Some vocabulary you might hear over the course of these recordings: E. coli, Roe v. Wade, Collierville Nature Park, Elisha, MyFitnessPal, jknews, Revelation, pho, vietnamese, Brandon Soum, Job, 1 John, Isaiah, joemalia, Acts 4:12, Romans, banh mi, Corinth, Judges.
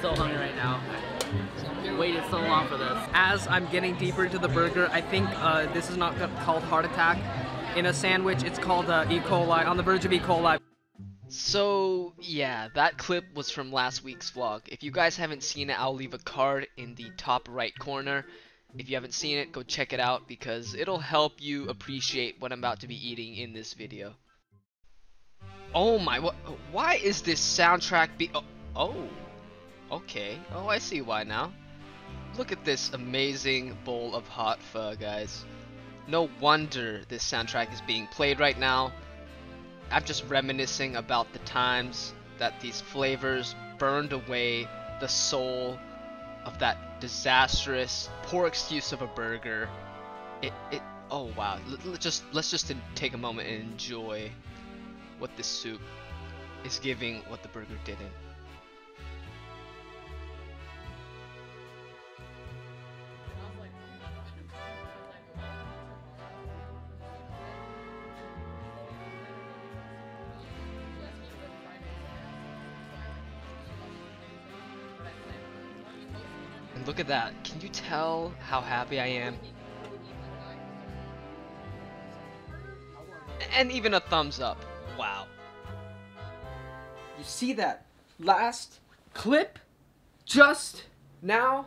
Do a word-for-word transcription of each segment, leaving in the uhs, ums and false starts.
so hungry right now. I waited so long for this. As I'm getting deeper into the burger, I think uh, this is not called heart attack. In a sandwich, it's called uh, E. coli, on the verge of E. coli. So yeah, that clip was from last week's vlog. If you guys haven't seen it, I'll leave a card in the top right corner. If you haven't seen it, go check it out because it'll help you appreciate what I'm about to be eating in this video. Oh my, what, why is this soundtrack be- oh, oh, okay, oh I see why now. Look at this amazing bowl of hot pho, guys. No wonder this soundtrack is being played right now. I'm just reminiscing about the times that these flavors burned away the soul of that disastrous, poor excuse of a burger. It, it, oh wow, L- just, let's just take a moment and enjoy what this soup is giving what the burger didn't. And look at that, can you tell how happy I am? And even a thumbs up, wow. You see that last clip just now?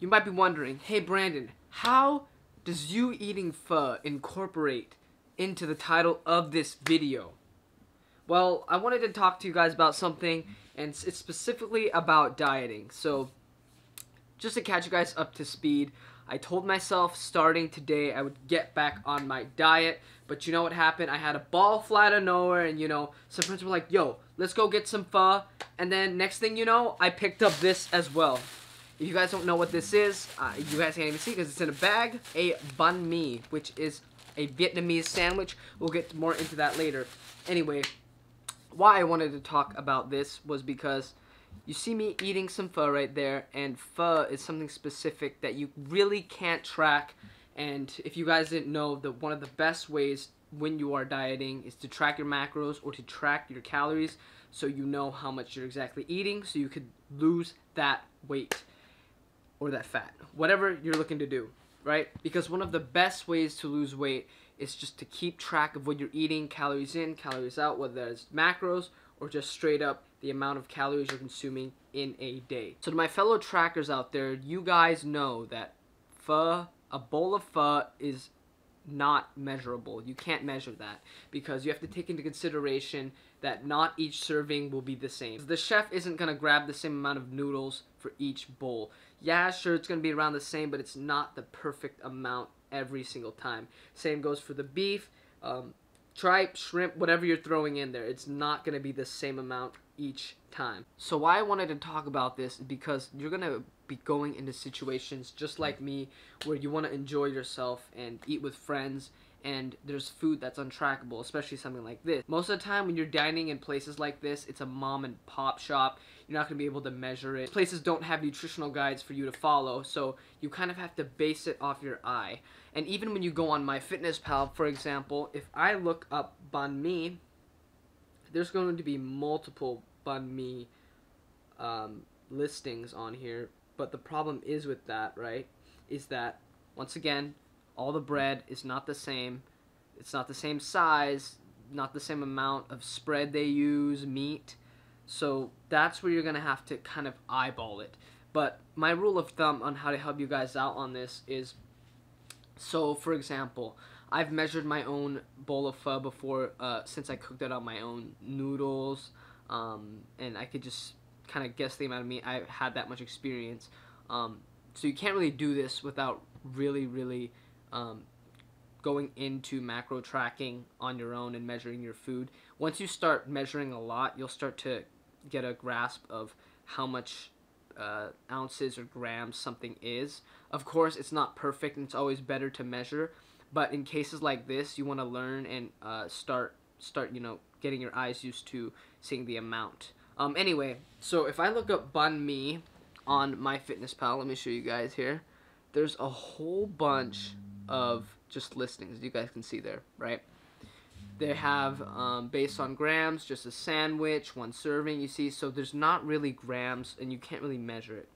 You might be wondering, hey Brandon, how does you eating pho incorporate into the title of this video? Well, I wanted to talk to you guys about something, and it's specifically about dieting. So, just to catch you guys up to speed, I told myself starting today I would get back on my diet, but you know what happened? I had a ball fly out of nowhere, and you know, some friends were like, yo, let's go get some pho, and then next thing you know, I picked up this as well. If you guys don't know what this is, uh, you guys can't even see because it's in a bag, a banh mi, which is a Vietnamese sandwich. We'll get more into that later. Anyway, why I wanted to talk about this was because you see me eating some pho right there, and pho is something specific that you really can't track. And if you guys didn't know, that one of the best ways when you are dieting is to track your macros or to track your calories so you know how much you're exactly eating so you could lose that weight or that fat, whatever you're looking to do, right? Because one of the best ways to lose weight is just to keep track of what you're eating, calories in, calories out, whether it's macros or just straight up the amount of calories you're consuming in a day. So to my fellow trackers out there, you guys know that pho, a bowl of pho is not measurable. You can't measure that because you have to take into consideration that not each serving will be the same. The chef isn't going to grab the same amount of noodles for each bowl. Yeah, sure, it's going to be around the same, but it's not the perfect amount every single time. Same goes for the beef, um, tripe, shrimp, whatever you're throwing in there. It's not going to be the same amount each time. So why I wanted to talk about this is because you're going to be going into situations just like me where you want to enjoy yourself and eat with friends, and there's food that's untrackable, especially something like this. Most of the time when you're dining in places like this, it's a mom and pop shop. You're not going to be able to measure it. Places don't have nutritional guides for you to follow, so you kind of have to base it off your eye. And even when you go on MyFitnessPal, for example, if I look up banh mi, there's going to be multiple banh mi um, listings on here, but the problem is with that, right, is that, once again, all the bread is not the same. It's not the same size, not the same amount of spread they use, meat. So that's where you're going to have to kind of eyeball it. But my rule of thumb on how to help you guys out on this is, so for example, I've measured my own bowl of pho before uh, since I cooked it on my own noodles, um, and I could just kind of guess the amount of meat. I had that much experience. Um, so you can't really do this without really, really... Um, going into macro tracking on your own and measuring your food. Once you start measuring a lot, you'll start to get a grasp of how much uh, ounces or grams something is. Of course, it's not perfect and it's always better to measure, but in cases like this, you want to learn and uh, start, start, you know, getting your eyes used to seeing the amount. Um, anyway, so if I look up banh mi on MyFitnessPal, let me show you guys here. There's a whole bunch of just listings you guys can see there, right? They have, um, based on grams, just a sandwich, one serving, you see. So there's not really grams, and you can't really measure it.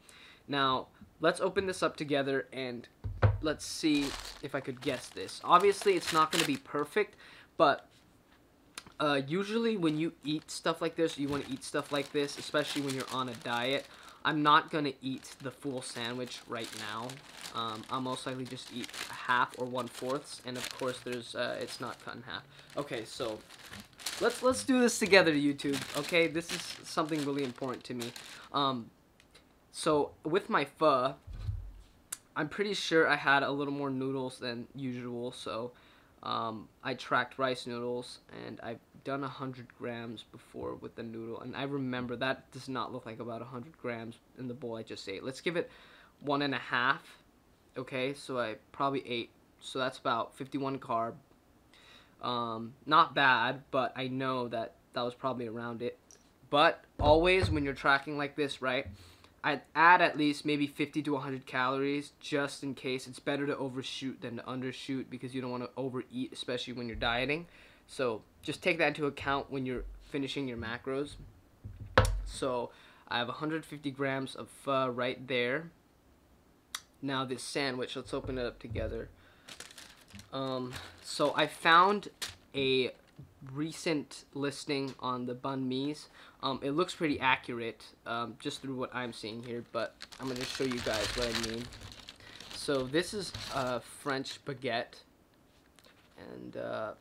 Now, let's open this up together, and let's see if I could guess this. Obviously, it's not going to be perfect, but uh, usually when you eat stuff like this, you want to eat stuff like this, especially when you're on a diet. I'm not going to eat the full sandwich right now. Um, I'll most likely just eat a half or one-fourths, and of course, there's uh, it's not cut in half. Okay, so let's let's do this together, YouTube. Okay, this is something really important to me. Um, so with my pho, I'm pretty sure I had a little more noodles than usual. So um, I tracked rice noodles, and I've done one hundred grams before with the noodle, and I remember that does not look like about one hundred grams in the bowl I just ate. Let's give it one and a half. Okay, so I probably ate, so that's about fifty-one carb. Um, not bad, but I know that that was probably around it. But always when you're tracking like this, right, I'd add at least maybe fifty to one hundred calories just in case. It's better to overshoot than to undershoot because you don't want to overeat, especially when you're dieting. So just take that into account when you're finishing your macros. So I have one hundred fifty grams of pho right there. Now this sandwich, let's open it up together. Um, so I found a recent listing on the banh mi's. Um, it looks pretty accurate um, just through what I'm seeing here, but I'm going to show you guys what I mean. So this is a French baguette, and uh,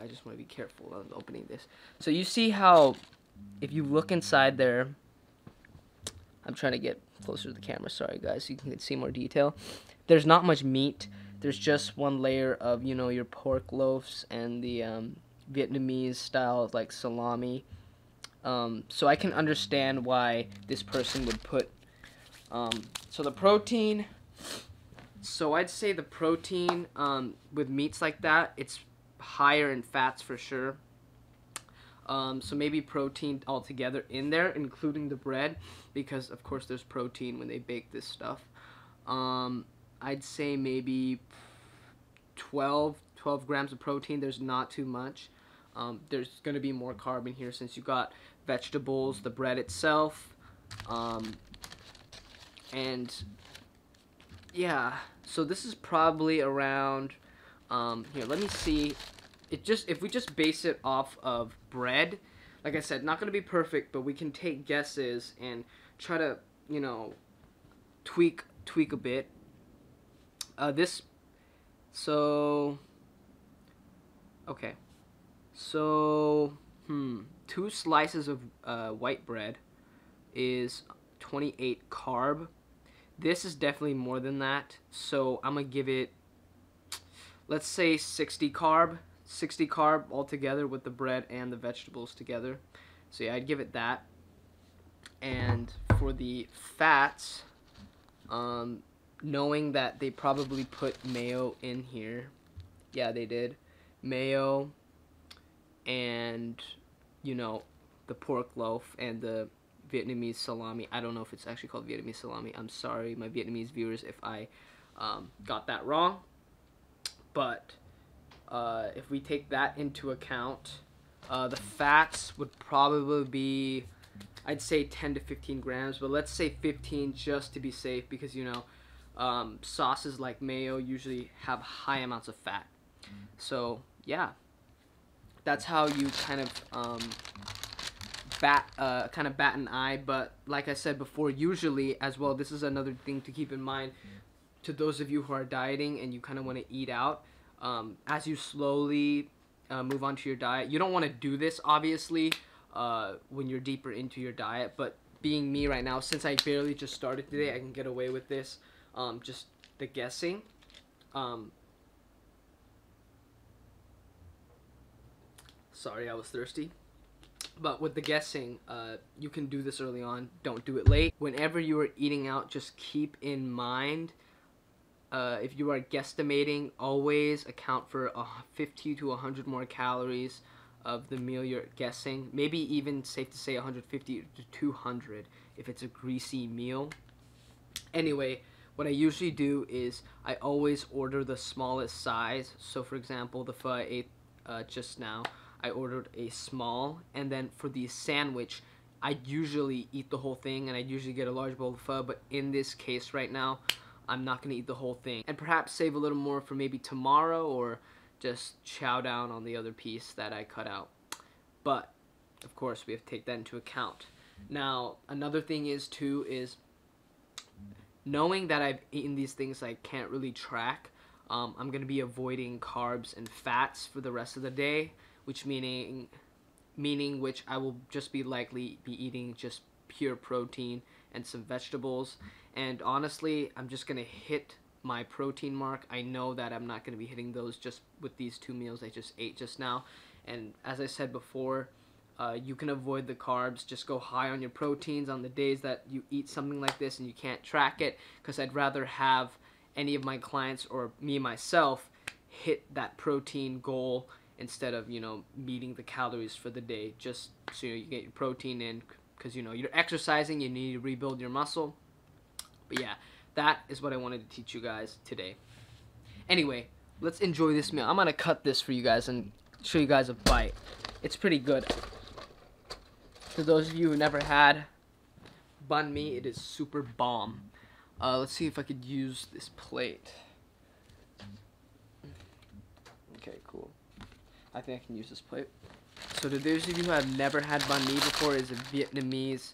I just want to be careful on opening this. So you see how if you look inside there, I'm trying to get closer to the camera, sorry guys, so you can see more detail. There's not much meat. There's just one layer of, you know, your pork loaves and the um, Vietnamese style of, like, salami. Um, so I can understand why this person would put, um, so the protein, so I'd say the protein um, with meats like that, it's higher in fats for sure. Um, so maybe protein altogether in there, including the bread, because of course there's protein when they bake this stuff. Um, I'd say maybe twelve grams of protein. There's not too much. Um, there's going to be more carb in here since you got vegetables, the bread itself, um, and yeah. So this is probably around. Um, here, let me see. It just if we just base it off of bread, like I said, not going to be perfect, but we can take guesses and try to, you know, tweak tweak a bit. Uh, this, so, okay, so, hmm, two slices of uh, white bread is twenty-eight carb. This is definitely more than that, so I'm gonna give it, let's say sixty carb. sixty carb altogether with the bread and the vegetables together. So yeah, I'd give it that. And for the fats, um, knowing that they probably put mayo in here, yeah, they did, mayo and, you know, the pork loaf and the Vietnamese salami. I don't know if it's actually called Vietnamese salami. I'm sorry, my Vietnamese viewers, if I um, got that wrong. But Uh, if we take that into account, uh, the fats would probably be, I'd say ten to fifteen grams, but let's say fifteen just to be safe because, you know, um, sauces like mayo usually have high amounts of fat. So, yeah, that's how you kind of um, bat, uh, kind of bat an eye. But like I said before, usually as well, this is another thing to keep in mind to those of you who are dieting and you kind of want to eat out. Um, as you slowly uh, move on to your diet, you don't want to do this, obviously, uh, when you're deeper into your diet, but being me right now, since I barely just started today, I can get away with this, um, just the guessing. Um, sorry, I was thirsty. But with the guessing, uh, you can do this early on. Don't do it late. Whenever you are eating out, just keep in mind, Uh, if you are guesstimating, always account for uh, fifty to one hundred more calories of the meal you're guessing. Maybe even safe to say one hundred fifty to two hundred if it's a greasy meal. Anyway, what I usually do is I always order the smallest size. So for example, the pho I ate uh, just now, I ordered a small, and then for the sandwich, I usually eat the whole thing, and I usually get a large bowl of pho, but in this case right now, I'm not gonna eat the whole thing, and perhaps save a little more for maybe tomorrow, or just chow down on the other piece that I cut out. But of course, we have to take that into account. Now, another thing is too is knowing that I've eaten these things I can't really track. Um, I'm gonna be avoiding carbs and fats for the rest of the day, which meaning meaning which I will just be likely be eating just pure protein and some vegetables. And honestly, I'm just gonna hit my protein mark. I know that I'm not gonna be hitting those just with these two meals I just ate just now. And as I said before, uh, you can avoid the carbs, just go high on your proteins on the days that you eat something like this and you can't track it, because I'd rather have any of my clients or me myself hit that protein goal instead of, you know, meeting the calories for the day, just so you get your protein in, because, you know, you're exercising, you need to rebuild your muscle. But yeah, that is what I wanted to teach you guys today. Anyway, let's enjoy this meal. I'm gonna cut this for you guys and show you guys a bite. It's pretty good. For those of you who never had banh mi, it is super bomb. Uh, let's see if I could use this plate. Okay, cool. I think I can use this plate. So to those of you who have never had banh mi before, is a Vietnamese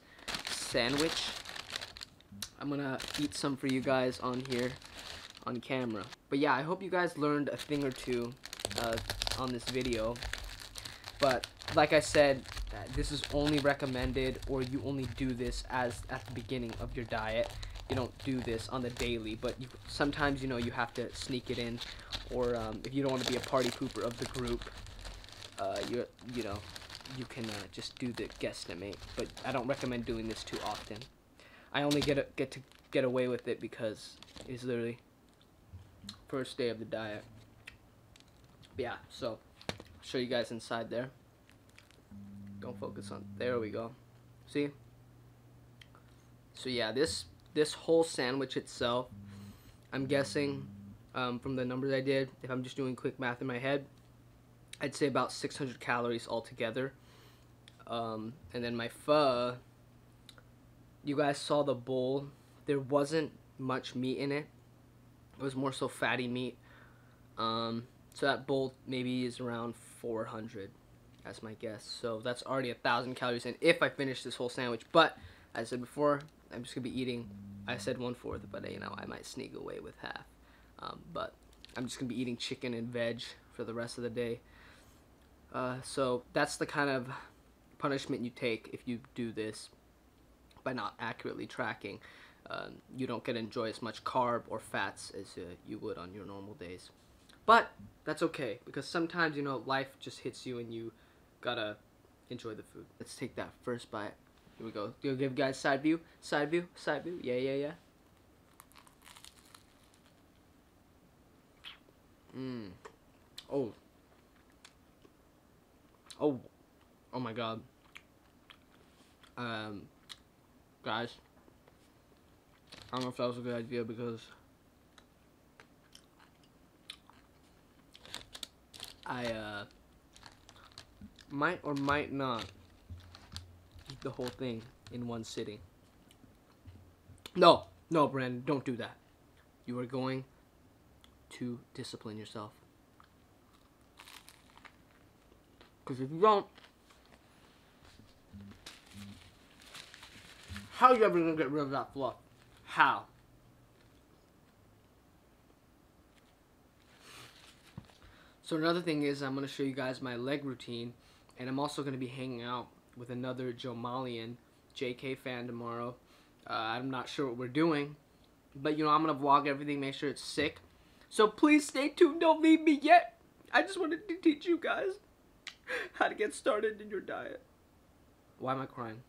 sandwich. I'm gonna eat some for you guys on here on camera. But yeah, I hope you guys learned a thing or two uh, on this video. But like I said, this is only recommended, or you only do this as at the beginning of your diet. You don't do this on the daily, but you, sometimes, you know, you have to sneak it in, or um, if you don't want to be a party pooper of the group, uh, you you know, you can uh, just do the guesstimate. But I don't recommend doing this too often. I only get a, get to get away with it because it's literally first day of the diet. But yeah, so I'll show you guys inside there. Don't focus on. There we go. See? So yeah, this. This whole sandwich itself, I'm guessing um, from the numbers I did, if I'm just doing quick math in my head, I'd say about six hundred calories altogether. Um, and then my pho, you guys saw the bowl. There wasn't much meat in it. It was more so fatty meat. Um, so that bowl maybe is around four hundred. That's my guess. So that's already one thousand calories in if I finish this whole sandwich. But as I said before, I'm just gonna be eating. I said one fourth, but you know, I might sneak away with half. Um, but I'm just gonna be eating chicken and veg for the rest of the day. Uh, so that's the kind of punishment you take if you do this by not accurately tracking. Um, you don't get to enjoy as much carb or fats as uh, you would on your normal days. But that's okay, because sometimes, you know, life just hits you and you gotta enjoy the food. Let's take that first bite. Here we go. You'll give guys side view, side view, side view. Yeah, yeah, yeah. Mmm. Oh. Oh. Oh my God. Um, guys, I don't know if that was a good idea, because I uh might or might not eat the whole thing in one sitting. No, no, Brandon, don't do that. You are going to discipline yourself. Because if you don't, how are you ever going to get rid of that fluff? How? So another thing is, I'm going to show you guys my leg routine, and I'm also going to be hanging out with another Joemalian J K fan tomorrow. Uh, I'm not sure what we're doing, but you know, I'm gonna vlog everything, make sure it's sick. So please stay tuned, don't leave me yet. I just wanted to teach you guys how to get started in your diet. Why am I crying?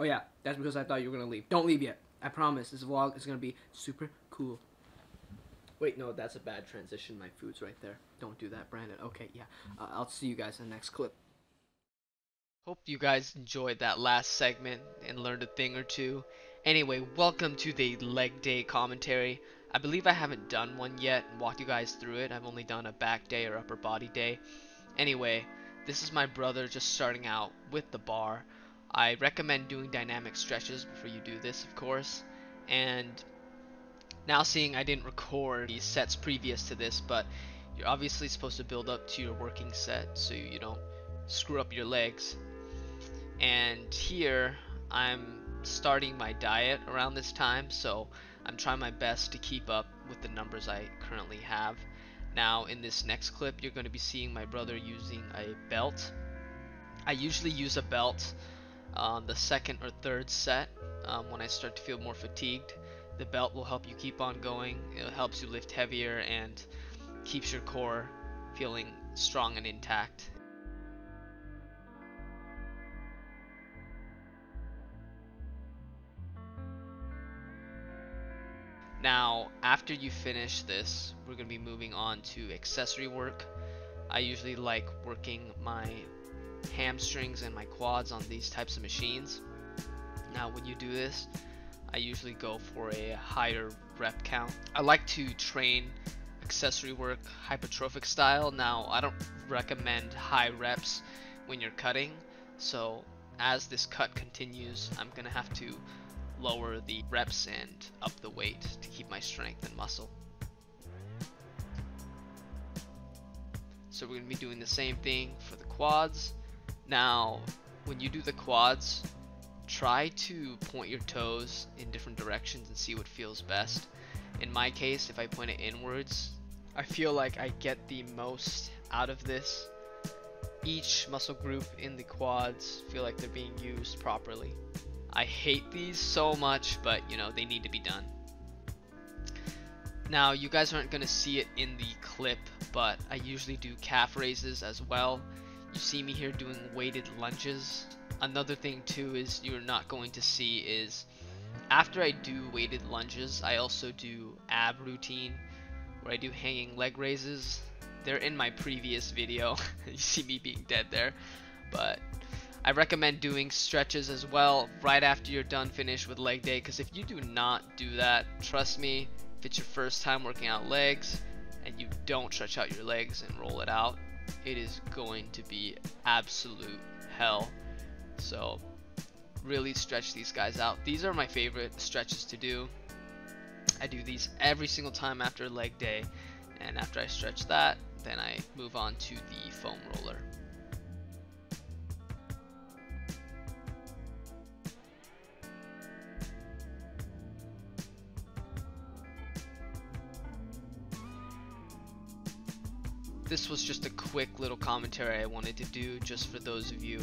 Oh yeah, that's because I thought you were gonna leave. Don't leave yet, I promise. This vlog is gonna be super cool. Wait, no, that's a bad transition. My food's right there. Don't do that, Brandon. Okay, yeah, uh, I'll see you guys in the next clip. Hope you guys enjoyed that last segment and learned a thing or two. Anyway, welcome to the leg day commentary. I believe I haven't done one yet and walked you guys through it. I've only done a back day or upper body day. Anyway, This is my brother just starting out with the bar. I recommend doing dynamic stretches before you do this, of course. And now seeing I didn't record these sets previous to this, but you're obviously supposed to build up to your working set so you don't screw up your legs. And here I'm starting my diet around this time, so I'm trying my best to keep up with the numbers I currently have. Now in this next clip you're going to be seeing my brother using a belt. I usually use a belt on um, the second or third set um, when I start to feel more fatigued. The belt will help you keep on going. It helps you lift heavier and keeps your core feeling strong and intact. Now, after you finish this, we're going to be moving on to accessory work. I usually like working my hamstrings and my quads on these types of machines. Now, when you do this, I usually go for a higher rep count. I like to train accessory work hypertrophic style. Now, I don't recommend high reps when you're cutting. So, as this cut continues, I'm going to have to lower the reps and up the weight to keep my strength and muscle. So we're going to be doing the same thing for the quads. Now when you do the quads, try to point your toes in different directions and see what feels best. In my case, if I point it inwards, I feel like I get the most out of this. Each muscle group in the quads feel like they're being used properly. I hate these so much, but you know, they need to be done. Now you guys aren't going to see it in the clip, but I usually do calf raises as well. You see me here doing weighted lunges. Another thing too is you're not going to see is after I do weighted lunges, I also do ab routine where I do hanging leg raises. They're in my previous video. You see me being dead there, but I recommend doing stretches as well right after you're done finished with leg day, because if you do not do that, trust me, if it's your first time working out legs and you don't stretch out your legs and roll it out, it is going to be absolute hell. So really stretch these guys out. These are my favorite stretches to do. I do these every single time after leg day, and after I stretch that, then I move on to the foam roller. This was just a quick little commentary I wanted to do just for those of you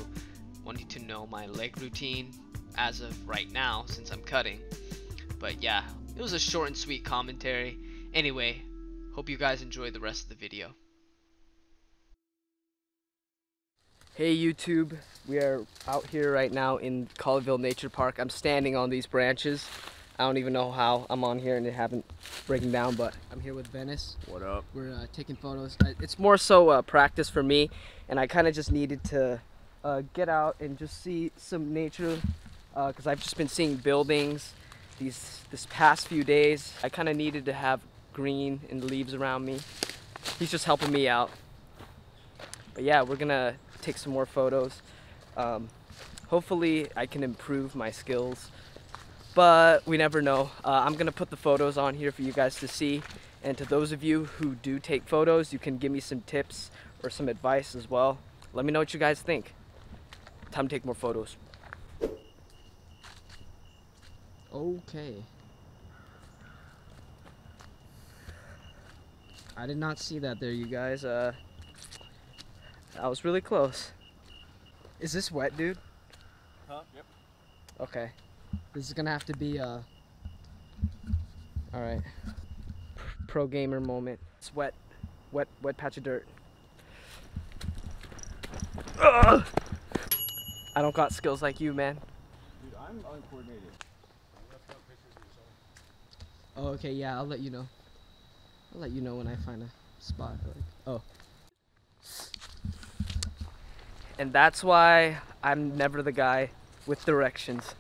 wanting to know my leg routine as of right now since I'm cutting. But yeah, it was a short and sweet commentary. Anyway, hope you guys enjoy the rest of the video. Hey YouTube, we are out here right now in Collierville Nature Park. I'm standing on these branches. I don't even know how I'm on here and it haven't breaking down, but I'm here with Venice. What up? We're uh, taking photos. It's more so uh, practice for me, and I kind of just needed to uh, get out and just see some nature, because uh, I've just been seeing buildings these this past few days. I kind of needed to have green and leaves around me. He's just helping me out. But yeah, we're gonna take some more photos. Um, hopefully I can improve my skills, but we never know. Uh, I'm gonna put the photos on here for you guys to see. And to those of you who do take photos, you can give me some tips or some advice as well. Let me know what you guys think. Time to take more photos. Okay. I did not see that there, you guys. Uh, I was really close. Is this wet, dude? Huh, yep. Okay. This is gonna have to be a, all right, pro gamer moment. It's wet, wet, wet patch of dirt. Ugh! I don't got skills like you, man. Dude, I'm uncoordinated. Oh, okay, yeah, I'll let you know. I'll let you know when I find a spot. Like, oh. And that's why I'm never the guy with directions.